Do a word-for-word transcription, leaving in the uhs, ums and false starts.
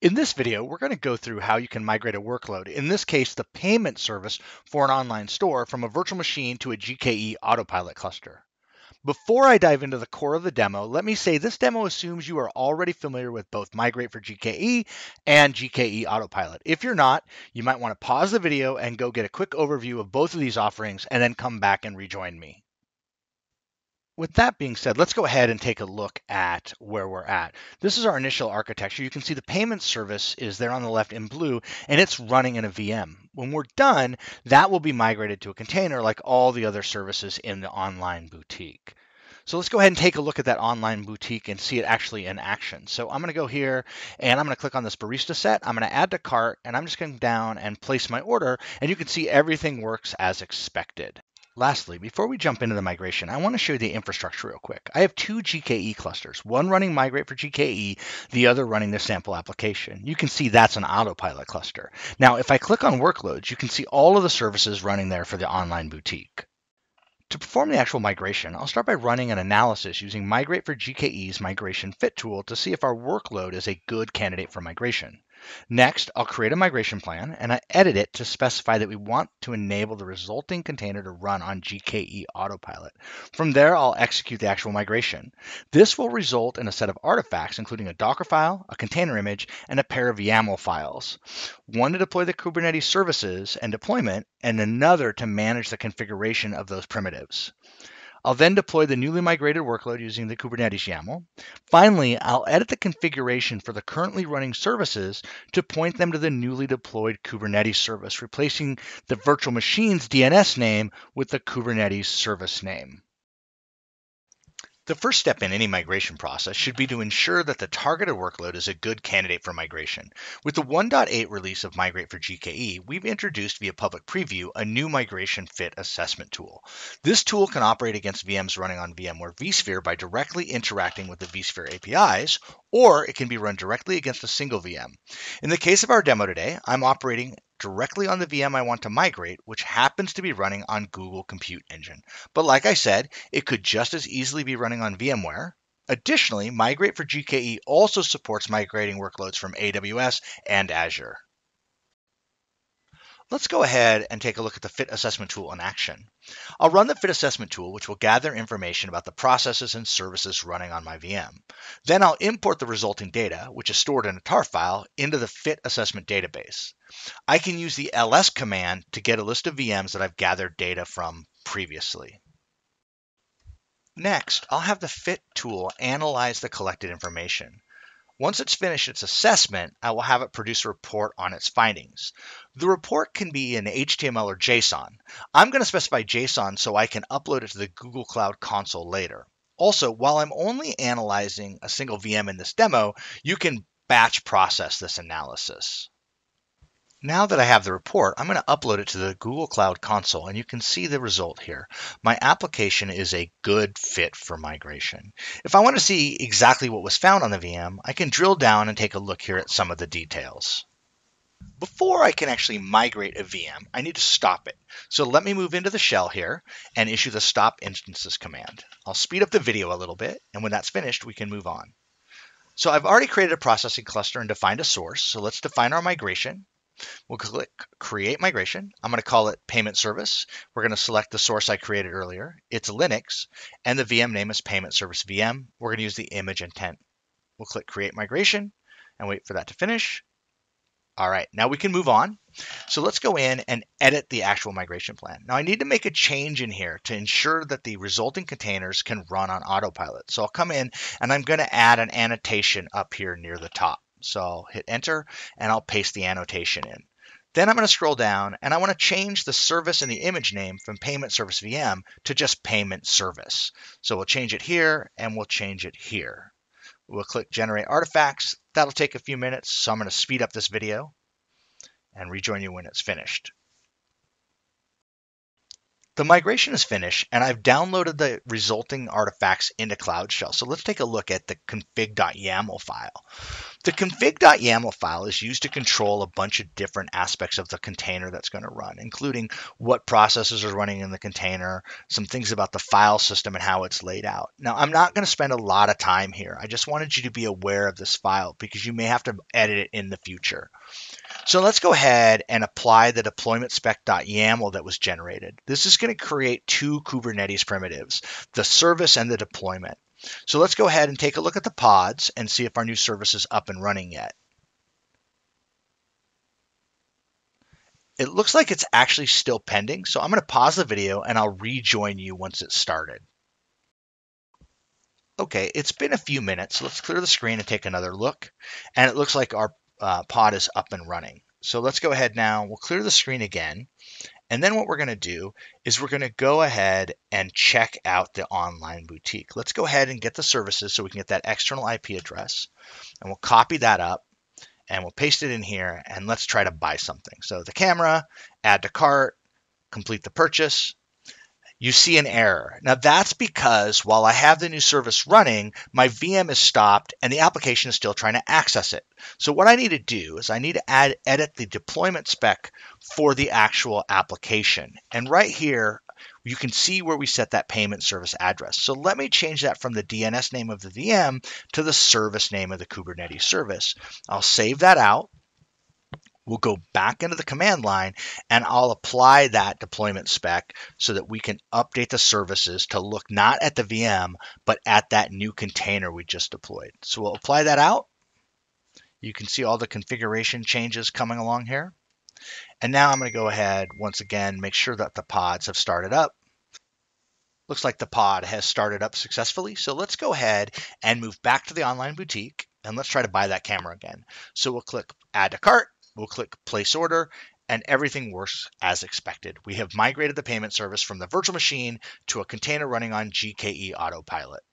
In this video, we're going to go through how you can migrate a workload, in this case, the payment service for an online store, from a virtual machine to a G K E Autopilot cluster. Before I dive into the core of the demo, let me say this demo assumes you are already familiar with both Migrate for G K E and G K E Autopilot. If you're not, you might want to pause the video and go get a quick overview of both of these offerings and then come back and rejoin me. With that being said, let's go ahead and take a look at where we're at. This is our initial architecture. You can see the payment service is there on the left in blue, and it's running in a V M. When we're done, that will be migrated to a container like all the other services in the online boutique. So let's go ahead and take a look at that online boutique and see it actually in action. So I'm going to go here and I'm going to click on this barista set. I'm going to add to cart, and I'm just going down and place my order, and you can see everything works as expected. Lastly, before we jump into the migration, I want to show you the infrastructure real quick. I have two G K E clusters, one running Migrate for G K E, the other running the sample application. You can see that's an Autopilot cluster. Now, if I click on workloads, you can see all of the services running there for the online boutique. To perform the actual migration, I'll start by running an analysis using Migrate for G K E's Migration Fit tool to see if our workload is a good candidate for migration. Next, I'll create a migration plan, and I edit it to specify that we want to enable the resulting container to run on G K E Autopilot. From there, I'll execute the actual migration. This will result in a set of artifacts, including a Docker file, a container image, and a pair of YAML files. One to deploy the Kubernetes services and deployment, and another to manage the configuration of those primitives. I'll then deploy the newly migrated workload using the Kubernetes YAML. Finally, I'll edit the configuration for the currently running services to point them to the newly deployed Kubernetes service, replacing the virtual machine's D N S name with the Kubernetes service name. The first step in any migration process should be to ensure that the targeted workload is a good candidate for migration. With the one point eight release of Migrate for G K E, we've introduced via public preview a new migration fit assessment tool. This tool can operate against V Ms running on VMware vSphere by directly interacting with the vSphere A P Is, or it can be run directly against a single V M. In the case of our demo today, I'm operating directly on the V M I want to migrate, which happens to be running on Google Compute Engine. But like I said, it could just as easily be running on VMware. Additionally, Migrate for G K E also supports migrating workloads from A W S and Azure. Let's go ahead and take a look at the Fit Assessment tool in action. I'll run the Fit Assessment tool, which will gather information about the processes and services running on my V M. Then I'll import the resulting data, which is stored in a tar file, into the Fit Assessment database. I can use the L S command to get a list of V Ms that I've gathered data from previously. Next, I'll have the Fit tool analyze the collected information. Once it's finished its assessment, I will have it produce a report on its findings. The report can be in H T M L or JSON. I'm going to specify JSON so I can upload it to the Google Cloud Console later. Also, while I'm only analyzing a single V M in this demo, you can batch process this analysis. Now that I have the report, I'm going to upload it to the Google Cloud Console, and you can see the result here. My application is a good fit for migration. If I want to see exactly what was found on the V M, I can drill down and take a look here at some of the details. Before I can actually migrate a V M, I need to stop it. So let me move into the shell here and issue the stop instances command. I'll speed up the video a little bit, and when that's finished, we can move on. So I've already created a processing cluster and defined a source, so let's define our migration. We'll click Create Migration. I'm going to call it Payment Service. We're going to select the source I created earlier. It's Linux, and the V M name is Payment Service V M. We're going to use the image intent. We'll click Create Migration and wait for that to finish. All right, now we can move on. So let's go in and edit the actual migration plan. Now I need to make a change in here to ensure that the resulting containers can run on Autopilot. So I'll come in and I'm going to add an annotation up here near the top. So I'll hit enter and I'll paste the annotation in. Then I'm going to scroll down and I want to change the service and the image name from Payment Service V M to just Payment Service. So we'll change it here and we'll change it here. We'll click Generate Artifacts. That'll take a few minutes, so I'm going to speed up this video and rejoin you when it's finished. The migration is finished, and I've downloaded the resulting artifacts into Cloud Shell. So let's take a look at the config.yaml file. The config.yaml file is used to control a bunch of different aspects of the container that's going to run, including what processes are running in the container, some things about the file system and how it's laid out. Now, I'm not going to spend a lot of time here. I just wanted you to be aware of this file because you may have to edit it in the future. So let's go ahead and apply the deployment spec.yaml that was generated. This is going to create two Kubernetes primitives, the service and the deployment. So let's go ahead and take a look at the pods and see if our new service is up and running yet. It looks like it's actually still pending, so I'm going to pause the video and I'll rejoin you once it's started. Okay, it's been a few minutes. Let's clear the screen and take another look. And it looks like our Uh, pod is up and running. So let's go ahead now, we'll clear the screen again. And then what we're going to do is we're going to go ahead and check out the online boutique. Let's go ahead and get the services so we can get that external I P address, and we'll copy that up and we'll paste it in here, and let's try to buy something. So the camera, add to cart, complete the purchase. You see an error. Now that's because while I have the new service running, my V M is stopped and the application is still trying to access it. So what I need to do is I need to add, edit the deployment spec for the actual application. And right here, you can see where we set that payment service address. So let me change that from the D N S name of the V M to the service name of the Kubernetes service. I'll save that out. We'll go back into the command line and I'll apply that deployment spec so that we can update the services to look not at the V M, but at that new container we just deployed. So we'll apply that out. You can see all the configuration changes coming along here. And now I'm going to go ahead, once again, make sure that the pods have started up. Looks like the pod has started up successfully. So let's go ahead and move back to the online boutique and let's try to buy that camera again. So we'll click add to cart. We'll click place order and everything works as expected. We have migrated the payment service from the virtual machine to a container running on G K E Autopilot.